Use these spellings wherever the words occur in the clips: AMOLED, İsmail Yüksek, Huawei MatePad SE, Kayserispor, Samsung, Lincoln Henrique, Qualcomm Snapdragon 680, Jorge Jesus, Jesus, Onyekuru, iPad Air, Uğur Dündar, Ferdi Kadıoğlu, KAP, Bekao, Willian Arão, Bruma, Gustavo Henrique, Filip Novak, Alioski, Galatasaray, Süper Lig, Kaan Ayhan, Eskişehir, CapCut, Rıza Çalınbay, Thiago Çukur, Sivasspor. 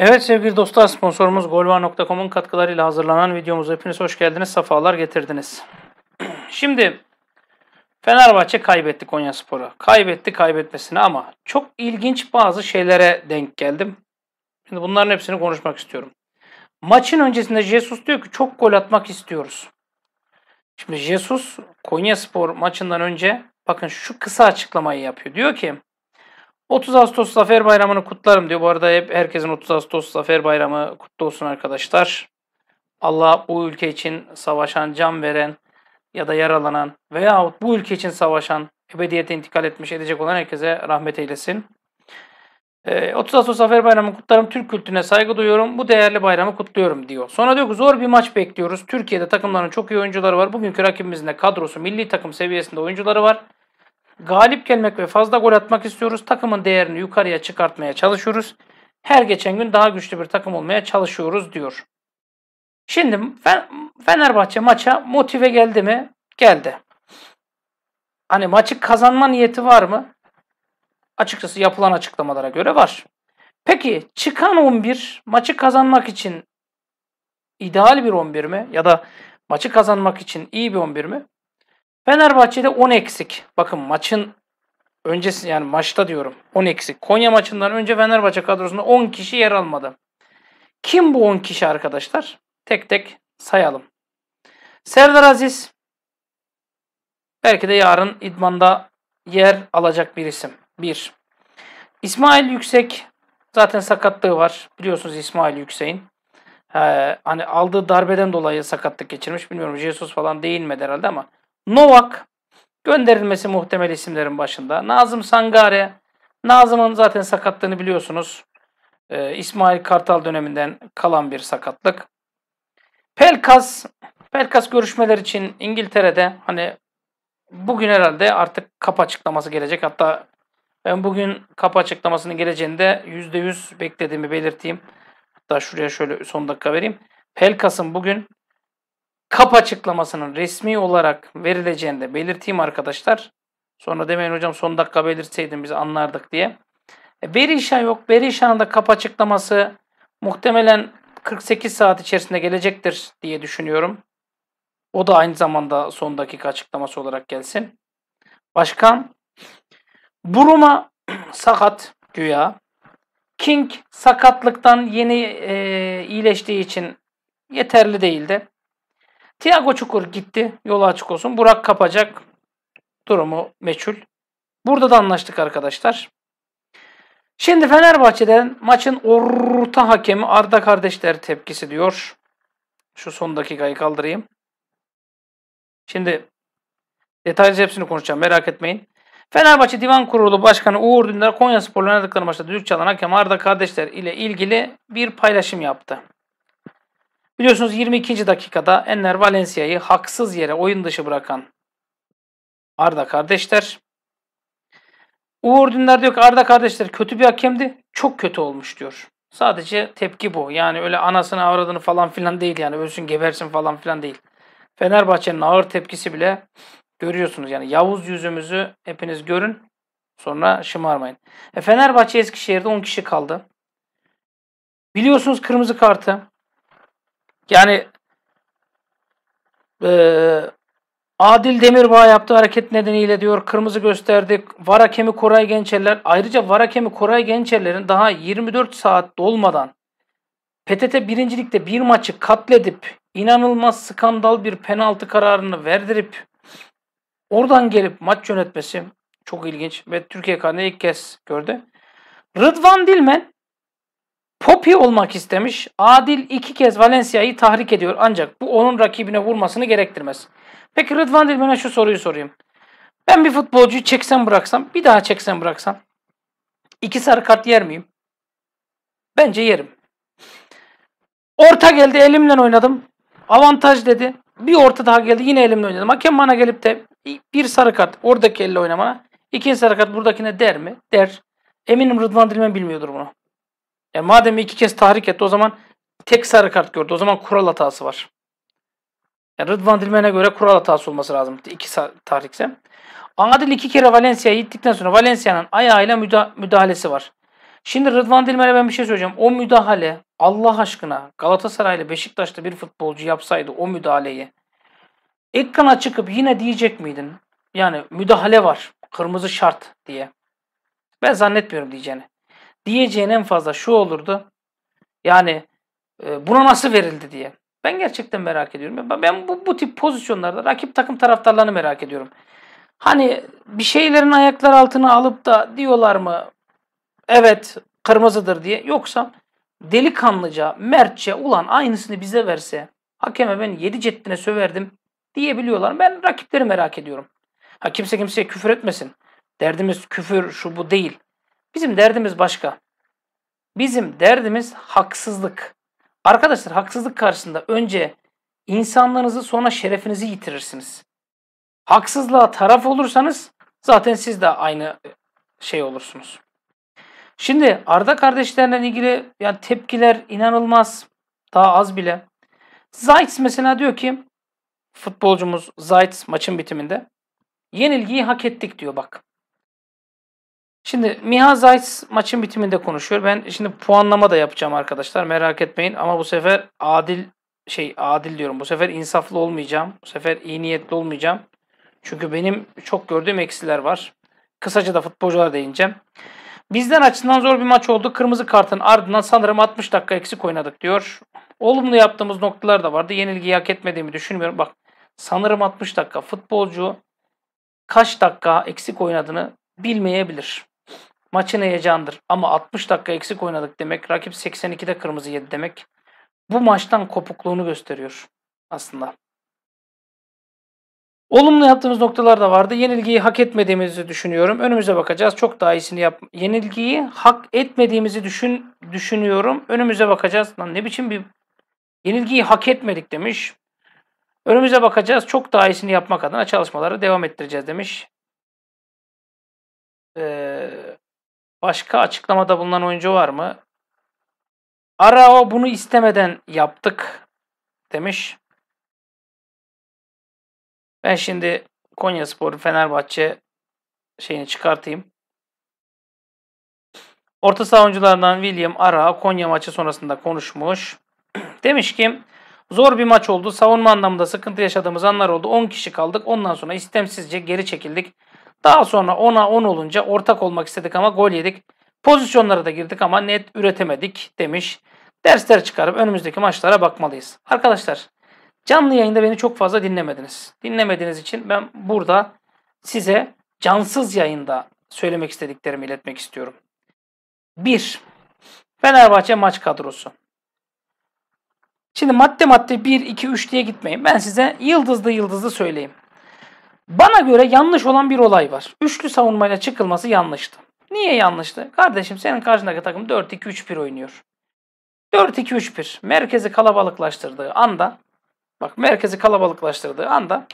Evet sevgili dostlar, sponsorumuz golvar.com'un katkılarıyla hazırlanan videomuza hepiniz hoş geldiniz, sefalar getirdiniz. Şimdi Fenerbahçe kaybetti Konyaspor'a. Kaybetti kaybetmesine, ama çok ilginç bazı şeylere denk geldim. Şimdi bunların hepsini konuşmak istiyorum. Maçın öncesinde Jesus diyor ki çok gol atmak istiyoruz. Şimdi Jesus Konyaspor maçından önce bakın şu kısa açıklamayı yapıyor. Diyor ki 30 Ağustos Zafer Bayramı'nı kutlarım diyor. Bu arada hep herkesin 30 Ağustos Zafer Bayramı kutlu olsun arkadaşlar. Allah bu ülke için savaşan, can veren ya da yaralanan veyahut bu ülke için savaşan, ebediyete intikal etmiş, edecek olan herkese rahmet eylesin. 30 Ağustos Zafer Bayramı'nı kutlarım. Türk kültürüne saygı duyuyorum. Bu değerli bayramı kutluyorum diyor. Sonra diyor ki zor bir maç bekliyoruz. Türkiye'de takımların çok iyi oyuncuları var. Bugünkü rakibimizin de kadrosu milli takım seviyesinde oyuncuları var. Galip gelmek ve fazla gol atmak istiyoruz. Takımın değerini yukarıya çıkartmaya çalışıyoruz. Her geçen gün daha güçlü bir takım olmaya çalışıyoruz diyor. Şimdi Fenerbahçe maça motive geldi mi? Geldi. Hani maçı kazanma niyeti var mı? Açıkçası yapılan açıklamalara göre var. Peki çıkan 11 maçı kazanmak için ideal bir 11 mi? Ya da maçı kazanmak için iyi bir 11 mi? Fenerbahçe'de 10 eksik. Bakın maçın öncesi, yani maçta diyorum 10 eksik. Konya maçından önce Fenerbahçe kadrosunda 10 kişi yer almadı. Kim bu 10 kişi arkadaşlar? Tek tek sayalım. Serdar Aziz belki de yarın idmanda yer alacak bir isim. 1. İsmail Yüksek, zaten sakatlığı var. Biliyorsunuz İsmail Yüksek'in. Hani aldığı darbeden dolayı sakatlık geçirmiş. Bilmiyorum Jesus falan değinmedi herhalde ama. Novak gönderilmesi muhtemel isimlerin başında. Nazım Sangare. Nazım'ın zaten sakatlığını biliyorsunuz. İsmail Kartal döneminden kalan bir sakatlık. Pelkas. Pelkas görüşmeler için İngiltere'de. Hani bugün herhalde artık kap açıklaması gelecek. Hatta ben bugün kap açıklamasının geleceğini de %100 beklediğimi belirteyim. Hatta şuraya şöyle son dakika vereyim. Pelkas'ın bugün kap açıklamasının resmi olarak verileceğini de belirteyim arkadaşlar. Sonra demeyin hocam son dakika belirtseydin biz anlardık diye. Berisha yok. Berisha'nın da kap açıklaması muhtemelen 48 saat içerisinde gelecektir diye düşünüyorum. O da aynı zamanda son dakika açıklaması olarak gelsin. Başkan Bruma sakat güya. King sakatlıktan yeni iyileştiği için yeterli değildi. Thiago Çukur gitti. Yolu açık olsun. Burak kapacak. Durumu meçhul. Burada da anlaştık arkadaşlar. Şimdi Fenerbahçe'den maçın orta hakemi Arda Kardeşler tepkisi diyor. Şu son dakikayı kaldırayım. Şimdi detaylıca hepsini konuşacağım. Merak etmeyin. Fenerbahçe Divan Kurulu Başkanı Uğur Dündar Konyaspor'la oynadıkları maçta düdük çalan hakem Arda Kardeşler ile ilgili bir paylaşım yaptı. Biliyorsunuz 22. dakikada Enner Valencia'yı haksız yere oyun dışı bırakan Arda Kardeşler. Uğur Dündar diyor ki Arda Kardeşler kötü bir hakemdi, çok kötü olmuş diyor. Sadece tepki bu. Yani öyle anasını avradını falan filan değil, yani ölsün gebersin falan filan değil. Fenerbahçe'nin ağır tepkisi bile görüyorsunuz. Yani Yavuz yüzümüzü hepiniz görün, sonra şımarmayın. Fenerbahçe Eskişehir'de 10 kişi kaldı. Biliyorsunuz kırmızı kartı. Yani Adil Demirbağ yaptığı hareket nedeniyle diyor kırmızı gösterdik. VAR hakemi Koray Gençerler. Ayrıca VAR hakemi Koray Gençerler'in daha 24 saat dolmadan PTT 1. Lig'de bir maçı katledip inanılmaz skandal bir penaltı kararını verdirip oradan gelip maç yönetmesi çok ilginç ve Türkiye karnında ilk kez gördü. Rıdvan Dilmen Popi olmak istemiş. Adil 2 kez Valencia'yı tahrik ediyor. Ancak bu onun rakibine vurmasını gerektirmez. Peki Rıdvan Dilmen'e şu soruyu sorayım. Ben bir futbolcuyu çeksem bıraksam, bir daha çeksem bıraksam 2 sarı kart yer miyim? Bence yerim. Orta geldi, elimle oynadım. Avantaj dedi. Bir orta daha geldi, yine elimle oynadım. Hakem bana gelip de bir sarı kart oradaki elle oynamana, 2. sarı kart buradakine der mi? Der. Eminim Rıdvan Dilmen bilmiyordur bunu. Madem 2 kez tahrik etti, o zaman tek sarı kart gördü. O zaman kural hatası var. Yani Rıdvan Dilmen'e göre kural hatası olması lazım. 2 tahrikse. Adil 2 kere Valencia'ya gittikten sonra Valencia'nın ayağıyla müdahalesi var. Şimdi Rıdvan Dilmen'e ben bir şey söyleyeceğim. O müdahale Allah aşkına Galatasaray'la Beşiktaş'ta bir futbolcu yapsaydı o müdahaleyi ekrana çıkıp yine diyecek miydin? Yani müdahale var. Kırmızı şart diye. Ben zannetmiyorum diyeceğini. Diyeceğin en fazla şu olurdu. Yani buna nasıl verildi diye. Ben gerçekten merak ediyorum. Ben bu tip pozisyonlarda rakip takım taraftarlarını merak ediyorum. Hani bir şeylerin ayaklar altına alıp da diyorlar mı evet kırmızıdır diye. Yoksa delikanlıca, mertçe ulan aynısını bize verse hakeme ben 7 ceddine söverdim diyebiliyorlar. Ben rakipleri merak ediyorum. Ha, kimse kimseye küfür etmesin. Derdimiz küfür şu bu değil. Bizim derdimiz başka. Bizim derdimiz haksızlık. Arkadaşlar haksızlık karşısında önce insanlarınızı sonra şerefinizi yitirirsiniz. Haksızlığa taraf olursanız zaten siz de aynı şey olursunuz. Şimdi Arda Kardeşler'le ilgili yani tepkiler inanılmaz. Daha az bile. Zajc mesela diyor ki futbolcumuz Zajc maçın bitiminde yenilgiyi hak ettik diyor bak. Şimdi Miha Zajc maçın bitiminde konuşuyor. Ben şimdi puanlama da yapacağım arkadaşlar. Merak etmeyin ama bu sefer adil diyorum. Bu sefer insaflı olmayacağım. Bu sefer iyi niyetli olmayacağım. Çünkü benim çok gördüğüm eksiler var. Kısaca da futbolculara değineceğim. Bizden açısından zor bir maç oldu. Kırmızı kartın ardından sanırım 60 dakika eksik oynadık diyor. Olumlu yaptığımız noktalar da vardı. Yenilgiyi hak etmediğimi düşünmüyorum. Bak sanırım 60 dakika futbolcu kaç dakika eksik oynadığını bilmeyebilir. Maçın heyecanıdır. Ama 60 dakika eksik oynadık demek rakip 82'de kırmızı yedi demek. Bu maçtan kopukluğunu gösteriyor aslında. Olumlu yaptığımız noktalar da vardı. Yenilgiyi hak etmediğimizi düşünüyorum. Önümüze bakacağız. Çok daha iyisini yap. Yenilgiyi hak etmediğimizi düşünüyorum. Önümüze bakacağız. Lan ne biçim bir yenilgiyi hak etmedik demiş. Önümüze bakacağız. Çok daha iyisini yapmak adına çalışmaları devam ettireceğiz demiş. Başka açıklamada bulunan oyuncu var mı? Arao bunu istemeden yaptık demiş. Ben şimdi Konyaspor, Fenerbahçe şeyini çıkartayım. Orta saha oyuncularından Willian Arão Konya maçı sonrasında konuşmuş. Demiş ki zor bir maç oldu. Savunma anlamında sıkıntı yaşadığımız anlar oldu. 10 kişi kaldık. Ondan sonra istemsizce geri çekildik. Daha sonra 10'a 10 olunca ortak olmak istedik ama gol yedik. Pozisyonlara da girdik ama net üretemedik demiş. Dersler çıkarıp önümüzdeki maçlara bakmalıyız. Arkadaşlar canlı yayında beni çok fazla dinlemediniz. Dinlemediğiniz için ben burada size cansız yayında söylemek istediklerimi iletmek istiyorum. 1. Fenerbahçe maç kadrosu. Şimdi madde 1, 2, 3 diye gitmeyin. Ben size yıldızlı söyleyeyim. Bana göre yanlış olan bir olay var. Üçlü savunmayla çıkılması yanlıştı. Niye yanlıştı? Kardeşim senin karşındaki takım 4-2-3-1 oynuyor. 4-2-3-1 merkezi kalabalıklaştırdığı anda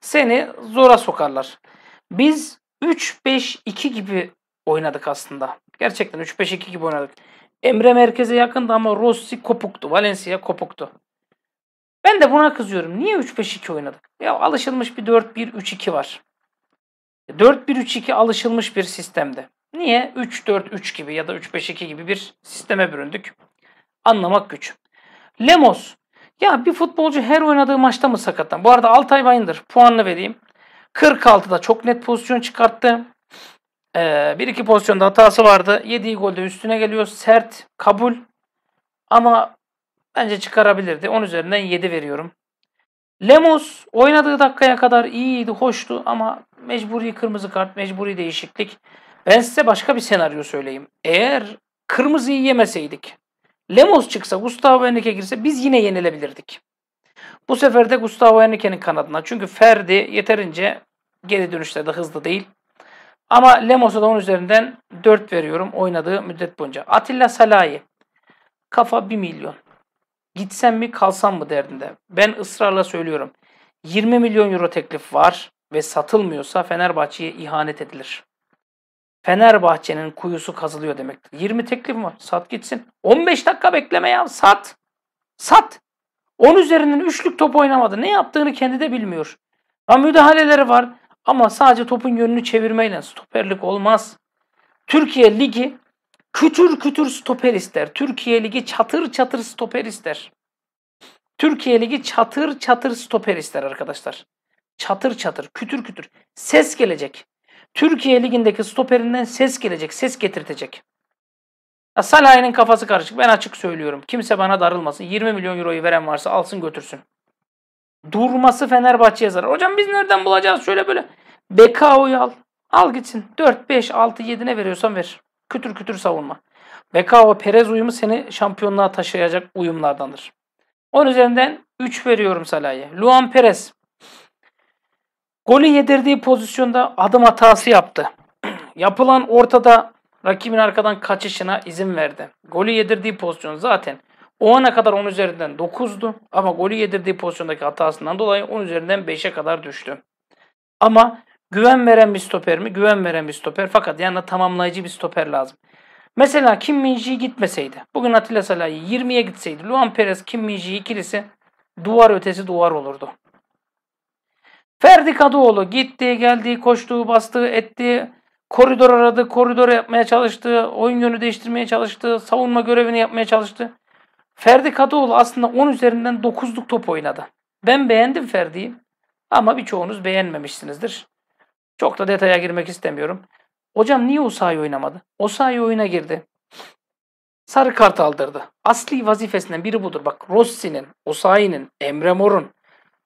seni zora sokarlar. Biz 3-5-2 gibi oynadık aslında. Gerçekten 3-5-2 gibi oynadık. Emre merkeze yakındı ama Rossi kopuktu. Valencia kopuktu. Ben de buna kızıyorum. Niye 3-5-2 oynadık? Ya alışılmış bir 4-1-3-2 var. 4-1-3-2 alışılmış bir sistemde. Niye 3-4-3 gibi ya da 3-5-2 gibi bir sisteme büründük? Anlamak güç. Lemos. Ya bir futbolcu her oynadığı maçta mı sakatlan? Bu arada Altay Bayındır puanını vereyim. 46'da çok net pozisyon çıkarttı. 1-2 pozisyonda hatası vardı. Yediği golde üstüne geliyor. Sert, kabul. Ama bence çıkarabilirdi. 10 üzerinden 7 veriyorum. Lemos oynadığı dakikaya kadar iyiydi, hoştu ama mecburi kırmızı kart, mecburi değişiklik. Ben size başka bir senaryo söyleyeyim. Eğer kırmızıyı yemeseydik, Lemos çıksa, Gustavo Henrique girse biz yine yenilebilirdik. Bu sefer de Gustavo Henrique'nin kanadına. Çünkü Ferdi yeterince geri dönüşlerde hızlı değil. Ama Lemos'a da 10 üzerinden 4 veriyorum oynadığı müddet boyunca. Atilla Szalai. Kafa 1 milyon. Gitsem mi kalsam mı derdinde. Ben ısrarla söylüyorum. 20 milyon euro teklif var ve satılmıyorsa Fenerbahçe'ye ihanet edilir. Fenerbahçe'nin kuyusu kazılıyor demektir. 20 teklif var. Sat gitsin. 15 dakika bekleme ya. Sat. Sat. 10 üzerinden 3'lük top oynamadı. Ne yaptığını kendi de bilmiyor. Ha, müdahaleleri var ama sadece topun yönünü çevirmeyle stoperlik olmaz. Türkiye Ligi Kütür kütür stoper ister. Türkiye Ligi çatır çatır stoper ister. Türkiye Ligi çatır çatır stoper ister arkadaşlar. Çatır çatır, kütür kütür. Ses gelecek. Türkiye Ligi'ndeki stoperinden ses gelecek, ses getirtecek. Salah'ın kafası karışık. Ben açık söylüyorum. Kimse bana darılmasın. 20 milyon euroyu veren varsa alsın götürsün. Durması Fenerbahçe'ye zarar. Hocam biz nereden bulacağız? Şöyle böyle. Bekao'yu al. Al gitsin. 4, 5, 6, 7 ne veriyorsan ver. Kütür kütür savunma. Bekao Perez uyumu seni şampiyonluğa taşıyacak uyumlardandır. 10 üzerinden 3 veriyorum Salah'a. Luan Perez. Golü yedirdiği pozisyonda adım hatası yaptı. Yapılan ortada rakibin arkadan kaçışına izin verdi. Golü yedirdiği pozisyon zaten o ana kadar 10 üzerinden 9'du. Ama golü yedirdiği pozisyondaki hatasından dolayı 10 üzerinden 5'e kadar düştü. Ama güven veren bir stoper mi? Güven veren bir stoper. Fakat yanına tamamlayıcı bir stoper lazım. Mesela Kim Min-jae gitmeseydi. Bugün Atilla Szalai 20'ye gitseydi. Luan Perez, Kim Min-jae ikilisi duvar ötesi duvar olurdu. Ferdi Kadıoğlu gitti, geldi, koştu, bastı, etti. Koridor aradı, koridor yapmaya çalıştı. Oyun yönü değiştirmeye çalıştı. Savunma görevini yapmaya çalıştı. Ferdi Kadıoğlu aslında 10 üzerinden 9'luk top oynadı. Ben beğendim Ferdi'yi. Ama birçoğunuz beğenmemişsinizdir. Çok da detaya girmek istemiyorum. Hocam niye Osayi oynamadı? Osayi oyuna girdi. Sarı kart aldırdı. Asli vazifesinden biri budur. Bak Rossi'nin, Osayi'nin, Emre Mor'un,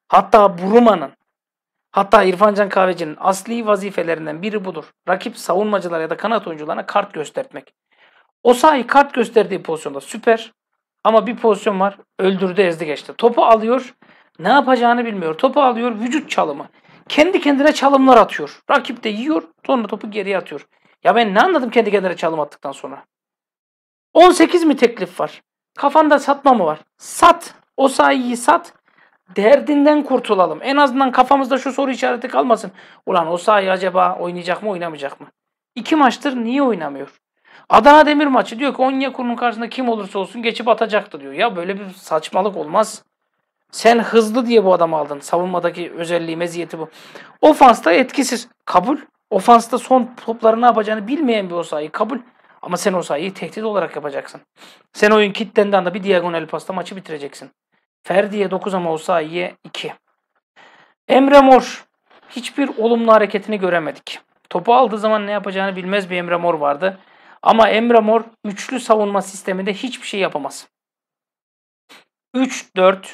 hatta Bruma'nın, hatta İrfan Can Kahveci'nin asli vazifelerinden biri budur. Rakip savunmacılar ya da kanat oyuncularına kart göstertmek. Osayi kart gösterdiği pozisyonda süper. Ama bir pozisyon var. Öldürdü, ezdi geçti. Topu alıyor. Ne yapacağını bilmiyor. Topu alıyor. Vücut çalımı. Kendi kendine çalımlar atıyor. Rakip de yiyor. Sonra topu geriye atıyor. Ya ben ne anladım kendi kendine çalım attıktan sonra? 18 mi teklif var? Kafanda satma mı var? Sat. Osayi'yi sat. Derdinden kurtulalım. En azından kafamızda şu soru işareti kalmasın. Ulan Osayi acaba oynayacak mı oynamayacak mı? 2 maçtır niye oynamıyor? Adana Demir maçı diyor ki Onyekuru'nun karşısında kim olursa olsun geçip atacaktı diyor. Ya böyle bir saçmalık olmaz. Sen hızlı diye bu adamı aldın. Savunmadaki özelliği, meziyeti bu. Ofansta etkisiz. Kabul. Ofansta son topları ne yapacağını bilmeyen bir Osayi. Kabul. Ama sen Osayi'yi tehdit olarak yapacaksın. Sen oyun kitlendiği anda bir diagonal pasta maçı bitireceksin. Ferdi'ye 9 ama Osayi'ye 2. Emre Mor. Hiçbir olumlu hareketini göremedik. Topu aldığı zaman ne yapacağını bilmez bir Emre Mor vardı. Ama Emre Mor üçlü savunma sisteminde hiçbir şey yapamaz. 3-4-3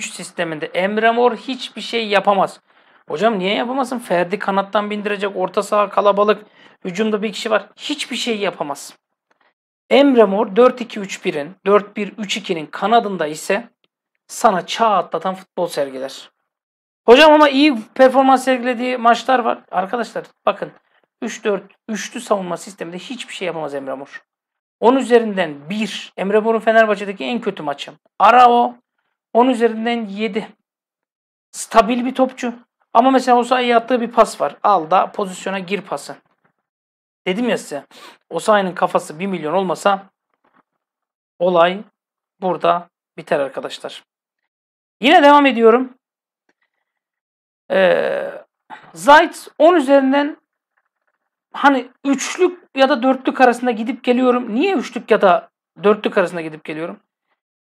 sisteminde Emre Mor hiçbir şey yapamaz. Hocam niye yapamasın? Ferdi kanattan bindirecek, orta saha kalabalık, hücumda bir kişi var. Hiçbir şey yapamaz. Emre Mor 4-2-3-1'in, 4-1-3-2'nin kanadında ise sana çağ atlatan futbol sergiler. Hocam ama iyi performans sergilediği maçlar var. Arkadaşlar bakın. 3-4 üçlü savunma sisteminde hiçbir şey yapamaz Emre Mor. 10 üzerinden 1. Emre Mor'un Fenerbahçe'deki en kötü maçı. Arao 10 üzerinden 7. Stabil bir topçu. Ama mesela Osayi'ye attığı bir pas var. Al da pozisyona gir pası. Dedim ya size. Osayi'nin kafası 1 milyon olmasa olay burada biter arkadaşlar. Yine devam ediyorum. Zajc 10 üzerinden hani üçlük ya da dörtlük arasında gidip geliyorum. Niye üçlük ya da dörtlük arasında gidip geliyorum?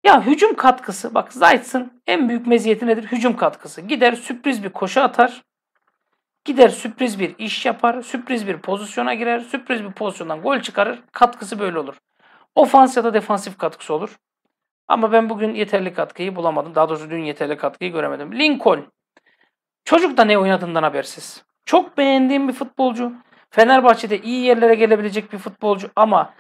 Ya hücum katkısı. Bak Zajc'ın en büyük meziyeti nedir? Hücum katkısı. Gider sürpriz bir koşu atar. Gider sürpriz bir iş yapar. Sürpriz bir pozisyona girer. Sürpriz bir pozisyondan gol çıkarır. Katkısı böyle olur. Ofans ya da defansif katkısı olur. Ama ben bugün yeterli katkıyı bulamadım. Daha doğrusu dün yeterli katkıyı göremedim. Lincoln. Çocuk da ne oynadığından habersiz. Çok beğendiğim bir futbolcu. Fenerbahçe'de iyi yerlere gelebilecek bir futbolcu ama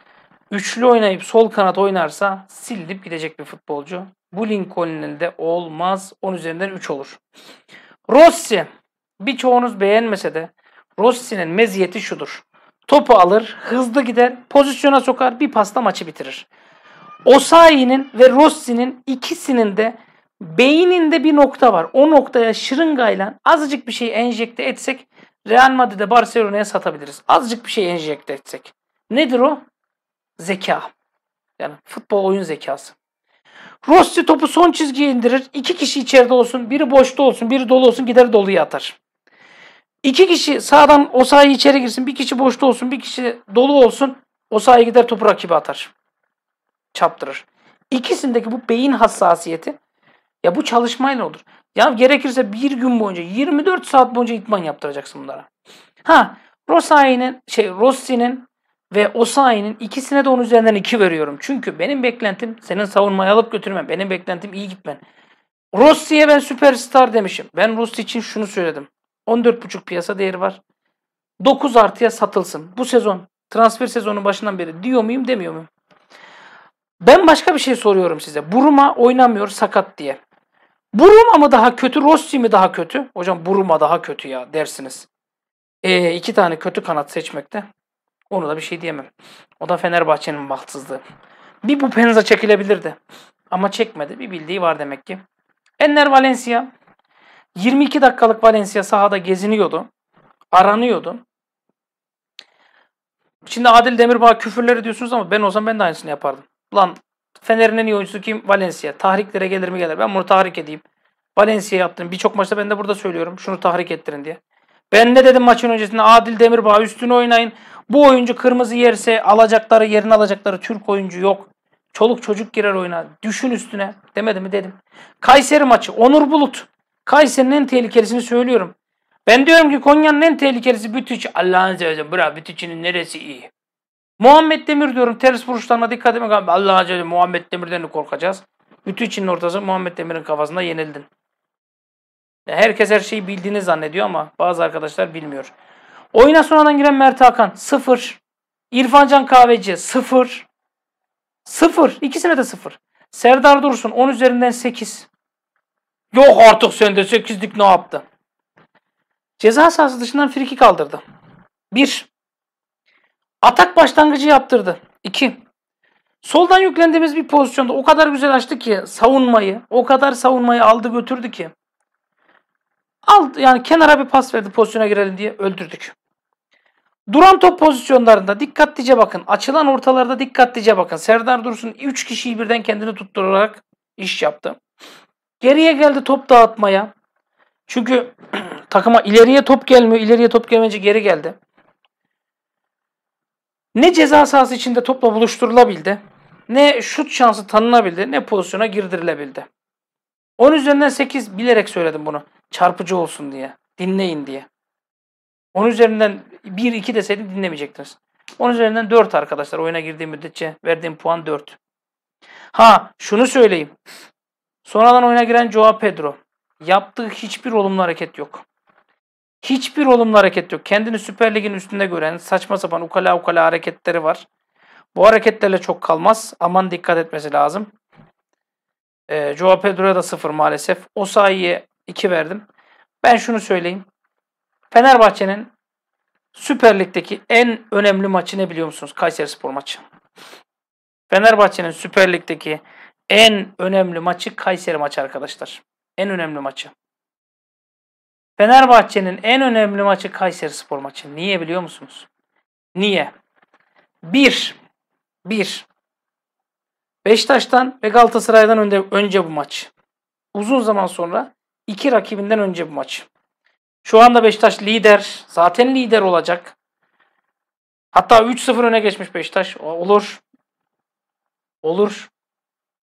üçlü oynayıp sol kanat oynarsa silip gidecek bir futbolcu. Bu Lincoln'in de olmaz. 10 üzerinden 3 olur. Rossi. Birçoğunuz beğenmese de Rossi'nin meziyeti şudur. Topu alır, hızlı gider, pozisyona sokar, bir pasla maçı bitirir. Osayi'nin ve Rossi'nin ikisinin de beyninde bir nokta var. O noktaya şırıngayla azıcık bir şey enjekte etsek Real Madrid'e, Barcelona'ya satabiliriz. Azıcık bir şey enjekte etsek. Nedir o? Zeka. Yani futbol oyun zekası. Rossi topu son çizgiye indirir. 2 kişi içeride olsun. Biri boşta olsun. Biri dolu olsun. Gider doluya atar. 2 kişi sağdan Osayi içeri girsin. Bir kişi boşta olsun. Bir kişi dolu olsun. Osayi gider topu rakibe atar. Çaptırır. İkisindeki bu beyin hassasiyeti ya bu çalışmayla olur. Ya gerekirse bir gün boyunca 24 saat boyunca idman yaptıracaksın bunlara. Ha, Rossi'nin ve Osayi'nin ikisine de 10 üzerinden 2 veriyorum. Çünkü benim beklentim senin savunmayı alıp götürmen. Benim beklentim iyi gitmen. Rossi'ye ben süperstar demişim. Ben Rossi için şunu söyledim. 14,5 piyasa değeri var. 9 artıya satılsın. Bu sezon transfer sezonunun başından beri diyor muyum demiyor muyum? Ben başka bir şey soruyorum size. Bruma oynamıyor sakat diye. Bruma mı daha kötü, Rossi mi daha kötü? Hocam Bruma daha kötü ya dersiniz. İki tane kötü kanat seçmekte. Onu da bir şey diyemem. O da Fenerbahçe'nin bahtsızlığı. Bir bu penza çekilebilirdi. Ama çekmedi. Bir bildiği var demek ki. Enner Valencia. 22 dakikalık Valencia sahada geziniyordu. Aranıyordu. Şimdi Adil Demirbağ küfürleri diyorsunuz ama ben olsam ben de aynısını yapardım. Lan Fener'in en iyi oyuncusu kim? Valencia. Tahriklere gelir mi gelir. Ben bunu tahrik edeyim. Valencia'ya yaptım. Birçok maçta ben de burada söylüyorum. Şunu tahrik ettirin diye. Ben ne dedim maçın öncesinde? Adil Demirbağ üstüne oynayın. Bu oyuncu kırmızı yerse alacakları, yerini alacakları Türk oyuncu yok. Çoluk çocuk girer oyuna. Düşün üstüne. Demedim mi? Dedim. Kayseri maçı. Onur Bulut. Kayseri'nin en tehlikelisini söylüyorum. Ben diyorum ki Konya'nın en tehlikelisi Bütücü. Allah'ın seversen bırak Bütücü'nün neresi iyi? Muhammed Demir diyorum. Ters vuruşlarına dikkat etmek. Allah'ın seversen Muhammed Demir'den de korkacağız. Bütücü'nün ortası Muhammed Demir'in kafasında yenildin. Herkes her şeyi bildiğini zannediyor ama bazı arkadaşlar bilmiyor. Oyuna sonradan giren Mert Hakan 0. İrfan Can Kahveci 0. 0. İkisine de 0. Serdar Dursun 10 üzerinden 8. Yok artık sende 8'lik ne yaptı? Ceza sahası dışından friki kaldırdı. 1. Atak başlangıcı yaptırdı. 2. Soldan yüklendiğimiz bir pozisyonda o kadar güzel açtı ki savunmayı, o kadar savunmayı aldı götürdü ki. Yani kenara bir pas verdi pozisyona girelim diye öldürdük. Duran top pozisyonlarında dikkatlice bakın. Açılan ortalarda dikkatlice bakın. Serdar Dursun 3 kişiyi birden kendini tutturarak iş yaptı. Geriye geldi top dağıtmaya. Çünkü takıma ileriye top gelmiyor. İleriye top gelmeyince geri geldi. Ne ceza sahası içinde topla buluşturulabildi. Ne şut şansı tanınabildi. Ne pozisyona girdirilebildi. 10 üzerinden 8 bilerek söyledim bunu. Çarpıcı olsun diye. Dinleyin diye. 10 üzerinden 1-2 deseydim dinlemeyecektiniz. 10 üzerinden 4 arkadaşlar. Oyuna girdiğim müddetçe verdiğim puan 4. Ha şunu söyleyeyim. Sonradan oyuna giren Joao Pedro. Yaptığı hiçbir olumlu hareket yok. Hiçbir olumlu hareket yok. Kendini Süper Lig'in üstünde gören saçma sapan ukala hareketleri var. Bu hareketlerle çok kalmaz. Aman dikkat etmesi lazım. Joao Pedro'ya da 0 maalesef. Osayi'ye 2 verdim. Ben şunu söyleyeyim. Fenerbahçe'nin Süper Lig'deki en önemli maçı ne biliyor musunuz? Kayserispor maçı. Fenerbahçe'nin Süper Lig'deki en önemli maçı Kayseri maçı arkadaşlar. En önemli maçı. Fenerbahçe'nin en önemli maçı Kayserispor maçı. Niye biliyor musunuz? Niye? 1. Beşiktaş'tan ve Galatasaray'dan önce bu maç. Uzun zaman sonra 2 rakibinden önce bu maç. Şu anda Beşiktaş lider. Zaten lider olacak. Hatta 3-0 öne geçmiş Beşiktaş. Olur.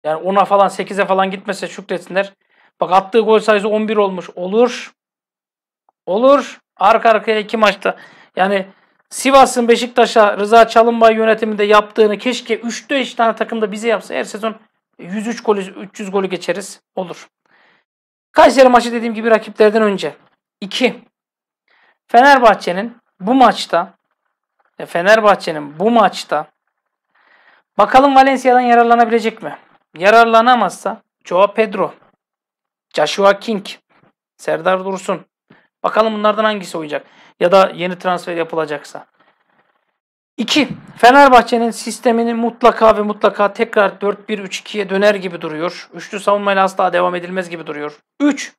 Yani 10'a falan 8'e falan gitmese şükretsinler. Bak attığı gol sayısı 11 olmuş. Olur. Arka arkaya 2 maçta. Yani Sivas'ın Beşiktaş'a Rıza Çalınbay yönetiminde yaptığını keşke 3-5 tane takımda bize yapsa. Her sezon 103 golü, 300 golü geçeriz. Olur. Kayseri maçı dediğim gibi rakiplerden önce. 2. Fenerbahçe'nin bu maçta bakalım Valencia'dan yararlanabilecek mi? Yararlanamazsa Joao Pedro, Joshua King, Serdar Dursun. Bakalım bunlardan hangisi oynayacak? Ya da yeni transfer yapılacaksa. 2. Fenerbahçe'nin sistemini mutlaka tekrar 4-1-3-2'ye döner gibi duruyor. Üçlü savunmayla asla devam edilmez gibi duruyor. 3.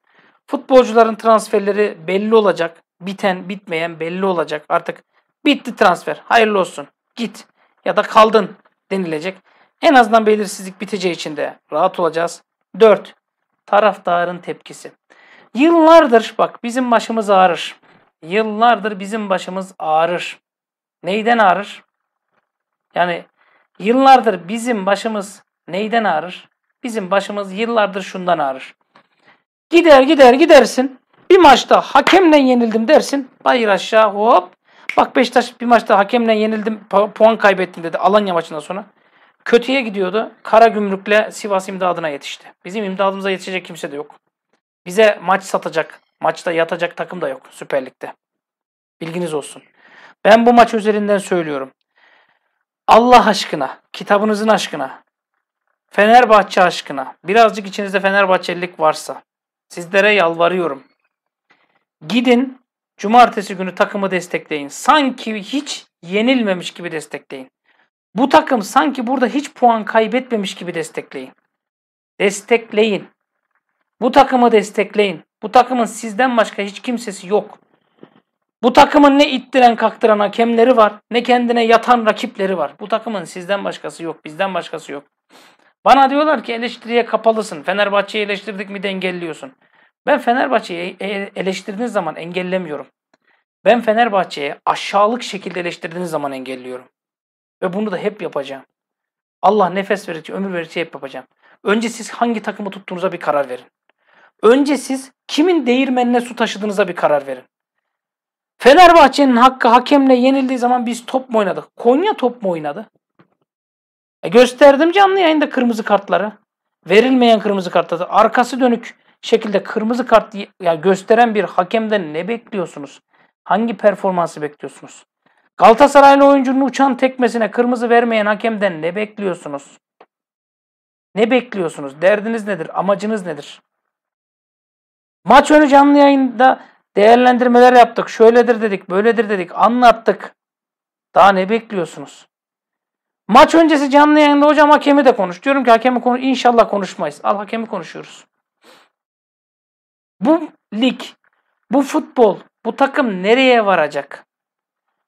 Futbolcuların transferleri belli olacak. Biten, bitmeyen belli olacak. Artık bitti transfer. Hayırlı olsun. Git ya da kaldın denilecek. En azından belirsizlik biteceği için de rahat olacağız. 4. Taraftarın tepkisi. Yıllardır bak bizim başımız ağrır. Neyden ağrır? Yani yıllardır bizim başımız neyden ağrır? Bizim başımız yıllardır şundan ağrır. Gidersin. Bir maçta hakemle yenildim dersin. Bayır aşağı hop. Bak Beşiktaş bir maçta hakemle yenildim, puan kaybettim dedi Alanya maçından sonra. Kötüye gidiyordu. Karagümrük'le Sivas imdadına yetişti. Bizim imdadımıza yetişecek kimse de yok. Bize maç satacak, maçta yatacak takım da yok Süper Lig'de. Bilginiz olsun. Ben bu maç üzerinden söylüyorum. Allah aşkına, kitabınızın aşkına, Fenerbahçe aşkına, birazcık içinizde Fenerbahçelilik varsa sizlere yalvarıyorum. Gidin cumartesi günü takımı destekleyin. Sanki hiç yenilmemiş gibi destekleyin. Bu takım sanki burada hiç puan kaybetmemiş gibi destekleyin. Destekleyin. Bu takımı destekleyin. Bu takımın sizden başka hiç kimsesi yok. Bu takımın ne ittiren kaktıran hakemleri var, ne kendine yatan rakipleri var. Bu takımın sizden başkası yok, bizden başkası yok. Bana diyorlar ki eleştiriye kapalısın. Fenerbahçe'yi eleştirdik mi de engelliyorsun. Ben Fenerbahçe'yi eleştirdiğiniz zaman engellemiyorum. Ben Fenerbahçe'yi aşağılık şekilde eleştirdiğiniz zaman engelliyorum. Ve bunu da hep yapacağım. Allah nefes verirse, ömür verirse hep yapacağım. Önce siz hangi takımı tuttuğunuza bir karar verin. Önce siz kimin değirmenine su taşıdığınıza bir karar verin. Fenerbahçe'nin hakkı hakemle yenildiği zaman biz top mu oynadık? Konya top mu oynadı? Gösterdim canlı yayında kırmızı kartları. Verilmeyen kırmızı kartları. Arkası dönük şekilde kırmızı kart gösteren bir hakemden ne bekliyorsunuz? Hangi performansı bekliyorsunuz? Galatasaraylı oyuncunun uçan tekmesine kırmızı vermeyen hakemden ne bekliyorsunuz? Ne bekliyorsunuz? Derdiniz nedir? Amacınız nedir? Maç önü canlı yayında değerlendirmeler yaptık. Şöyledir dedik, böyledir dedik, anlattık. Daha ne bekliyorsunuz? Maç öncesi canlı yayında hocam hakemi de konuş. Diyorum ki hakemi konuş. İnşallah konuşmayız. Al hakemi konuşuyoruz. Bu lig, bu futbol, bu takım nereye varacak?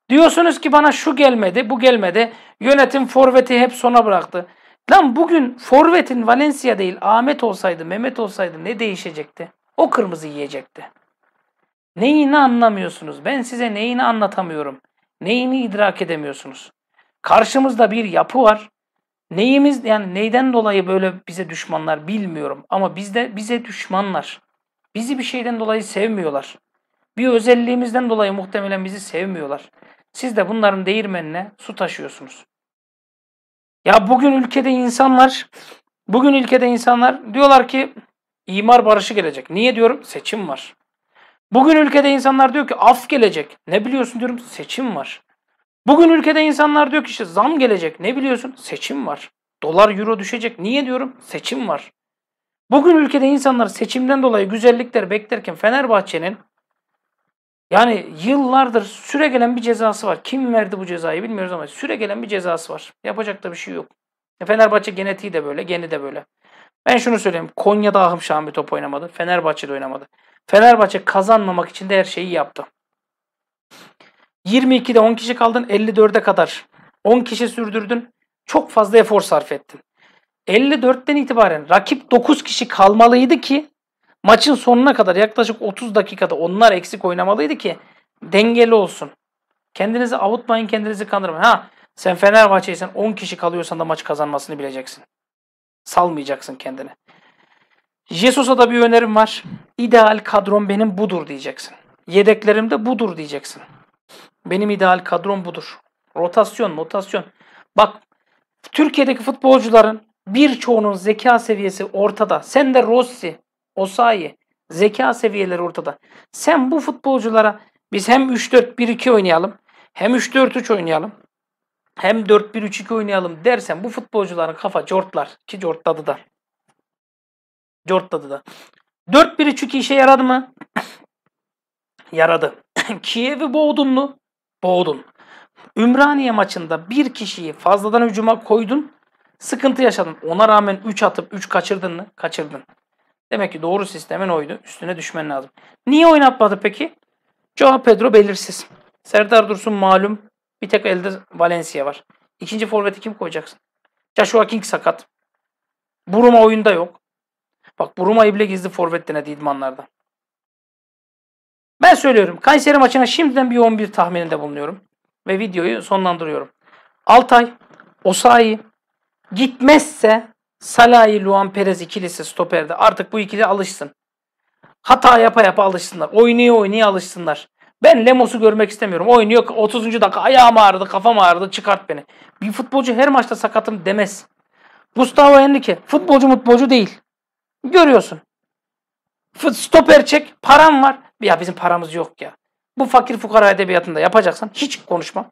Diyorsunuz ki bana şu gelmedi, bu gelmedi. Yönetim forveti hep sona bıraktı. Lan bugün forvetin Valencia değil Ahmet olsaydı, Mehmet olsaydı ne değişecekti? O kırmızı yiyecekti. Neyini anlamıyorsunuz? Ben size neyini anlatamıyorum? Neyini idrak edemiyorsunuz? Karşımızda bir yapı var. Neyimiz, yani neyden dolayı böyle bize düşmanlar bilmiyorum ama bize düşmanlar. Bizi bir şeyden dolayı sevmiyorlar. Bir özelliğimizden dolayı muhtemelen bizi sevmiyorlar. Siz de bunların değirmenine su taşıyorsunuz. Ya bugün ülkede insanlar diyorlar ki imar barışı gelecek. Niye diyorum? Seçim var. Bugün ülkede insanlar diyor ki af gelecek. Ne biliyorsun diyorum? Seçim var. Bugün ülkede insanlar diyor ki işte zam gelecek. Ne biliyorsun? Seçim var. Dolar, euro düşecek. Niye diyorum? Seçim var. Bugün ülkede insanlar seçimden dolayı güzellikler beklerken Fenerbahçe'nin yani yıllardır süregelen bir cezası var. Kim verdi bu cezayı bilmiyoruz ama süregelen bir cezası var. Yapacak da bir şey yok. Fenerbahçe genetiği de böyle, geni de böyle. Ben şunu söyleyeyim. Konya'da ahım şahım bir top oynamadı. Fenerbahçe'de oynamadı. Fenerbahçe kazanmamak için de her şeyi yaptı. 22'de 10 kişi kaldın, 54'e kadar 10 kişi sürdürdün. Çok fazla efor sarf ettin. 54'ten itibaren rakip 9 kişi kalmalıydı ki maçın sonuna kadar yaklaşık 30 dakikada onlar eksik oynamalıydı ki dengeli olsun. Kendinizi avutmayın, kendinizi kandırmayın. Ha, sen Fenerbahçe'ysen 10 kişi kalıyorsan da maç kazanmasını bileceksin. Salmayacaksın kendini. Jesus'a da bir önerim var. İdeal kadrom benim budur diyeceksin. Yedeklerim de budur diyeceksin. Benim ideal kadrom budur. Rotasyon. Bak Türkiye'deki futbolcuların birçoğunun zeka seviyesi ortada. Sen de Rossi, Osayi zeka seviyeleri ortada. Sen bu futbolculara biz hem 3-4-1-2 oynayalım, hem 3-4-3 oynayalım, hem 4-1-3-2 oynayalım dersen bu futbolcuların kafa cortlar ki cortladı da. 4-1-3-2 işe yaradı mı? Yaradı. Kiev'i boğdun mu? Boğdun. Ümraniye maçında bir kişiyi fazladan hücuma koydun. Sıkıntı yaşadın. Ona rağmen 3 atıp 3 kaçırdın mı? Kaçırdın. Demek ki doğru sistemin oydu. Üstüne düşmen lazım. Niye oynatmadı peki? Joao Pedro belirsiz. Serdar Dursun malum. Bir tek elde Valencia var. İkinci forveti kim koyacaksın? Joshua King sakat. Bruma oyunda yok. Bak Bruma'yı bile gizli forvetine idmanlarda. Ben söylüyorum. Kayseri maçına şimdiden bir 11 tahmininde bulunuyorum. Ve videoyu sonlandırıyorum. Altay, Osayi gitmezse Szalai, Luan Perez ikilisi stoperde. Artık bu ikili alışsın. Hata yapa yapa alışsınlar. Oynaya oynaya alışsınlar. Ben Lemos'u görmek istemiyorum. Oynuyor 30. dakika ayağım ağrıdı, kafam ağrıdı, çıkart beni. Bir futbolcu her maçta sakatım demez. Gustavo Henrique futbolcu değil. Görüyorsun. Stoper çek, param var. Ya bizim paramız yok ya. Bu fakir fukara edebiyatında yapacaksan hiç konuşma.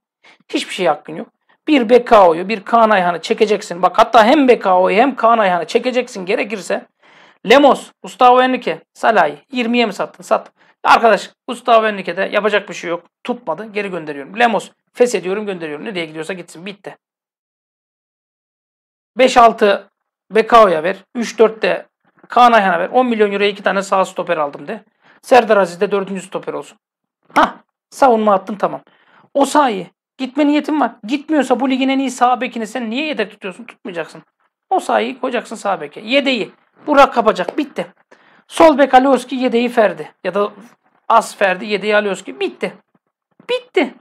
Hiçbir şey hakkın yok. Bir Bekao'yu, bir Kaan Ayhan'ı çekeceksin. Bak hatta hem Bekao'yu hem Kaan Ayhan'ı çekeceksin gerekirse. Lemos, Gustavo Henrique, Szalai. 20'ye mi sattın? Sat. Arkadaş Gustavo Henrique'de yapacak bir şey yok. Tutmadı. Geri gönderiyorum. Lemos feshediyorum, gönderiyorum. Nereye gidiyorsa gitsin. Bitti. 5-6 Bekao'ya ver. 3-4 de Kaan Ayhan'a ver. 10 milyon euroya 2 tane sağ stoper aldım de. Serdar Aziz de 4. stoper olsun. Hah. Savunma attın tamam. Osayi. Gitme niyetin var. Gitmiyorsa bu ligin en iyi sağ bekini sen niye yedek tutuyorsun? Tutmayacaksın. Osayi'yi koyacaksın sağ beke. Yedeği. Burak kapacak. Bitti. Sol bek Alioski, yedeği Ferdi. Ya da az Ferdi, yedeği Alioski. Bitti. Bitti.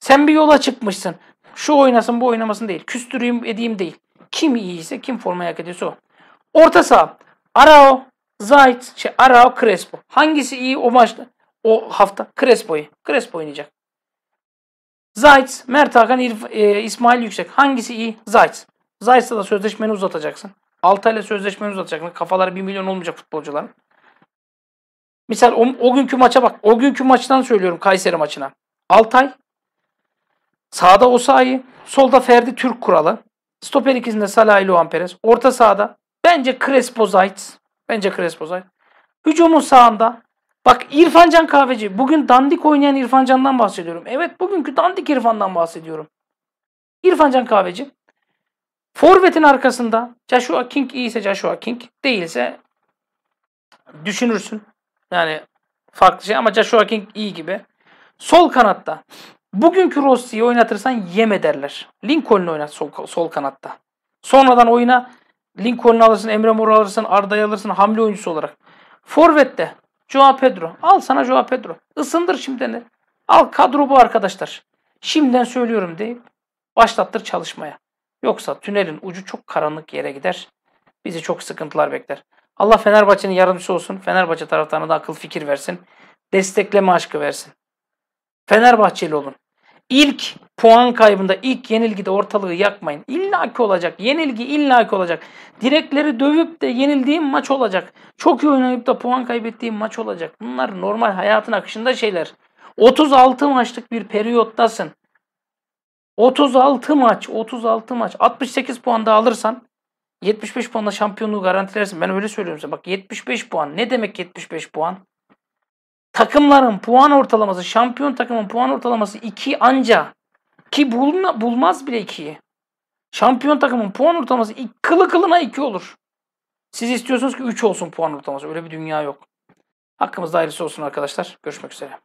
Sen bir yola çıkmışsın. Şu oynasın bu oynamasın değil. Küstüreyim edeyim değil. Kim iyiyse, kim formayı hak ediyorsa o. Orta saha. Arao, Crespo. Hangisi iyi o maçta? O hafta Crespo'yu. Crespo oynayacak. Zajc, Mert Hakan, İsmail Yüksek. Hangisi iyi? Zajc. Zajc'la da sözleşmeni uzatacaksın. Altay'la sözleşmeni uzatacaksın. Kafaları 1 milyon olmayacak futbolcuların. Misal o günkü maça bak. O günkü maçtan söylüyorum, Kayseri maçına. Altay. Sağda Osayi. Solda Ferdi, Türk kuralı. Stoper ikisinde Szalai, Luan Perez. Orta sahada bence Crespo, Zajc. Hücumun sağında. Bak İrfan Can Kahveci. Bugün dandik oynayan İrfan Can'dan bahsediyorum. Evet, bugünkü dandik İrfan'dan bahsediyorum. İrfan Can Kahveci. Forvet'in arkasında Joshua King iyiyse Joshua King, değilse düşünürsün. Yani farklı şey ama Joshua King iyi gibi. Sol kanatta bugünkü Rossi'yi oynatırsan yem ederler. Lincoln'u oynat sol kanatta. Sonradan oyuna Lincoln'u alırsın, Emre Mor'u alırsın, Arda'yı alırsın hamle oyuncusu olarak. Forvet'te Joao Pedro. Al sana Joao Pedro. Isındır şimdiden. Al kadro bu arkadaşlar. Şimdiden söylüyorum deyip başlattır çalışmaya. Yoksa tünelin ucu çok karanlık yere gider. Bizi çok sıkıntılar bekler. Allah Fenerbahçe'nin yardımcısı olsun. Fenerbahçe taraftarına da akıl fikir versin. Destekleme aşkı versin. Fenerbahçeli olun. İlk puan kaybında, ilk yenilgide ortalığı yakmayın. İllaki olacak. Yenilgi illaki olacak. Direkleri dövüp de yenildiğim maç olacak. Çok iyi oynayıp da puan kaybettiğim maç olacak. Bunlar normal hayatın akışında şeyler. 36 maçlık bir periyottasın. 36 maç. 68 puan da alırsan 75 puanla şampiyonluğu garantilersin. Ben öyle söylüyorum size. Bak 75 puan. Ne demek 75 puan? Takımların puan ortalaması, şampiyon takımın puan ortalaması 2 anca. Ki bulmaz bile 2'yi. Şampiyon takımın puan ortalaması kılı kılına 2 olur. Siz istiyorsunuz ki 3 olsun puan ortalaması. Öyle bir dünya yok. Hakkımızda hayırlısı olsun arkadaşlar. Görüşmek üzere.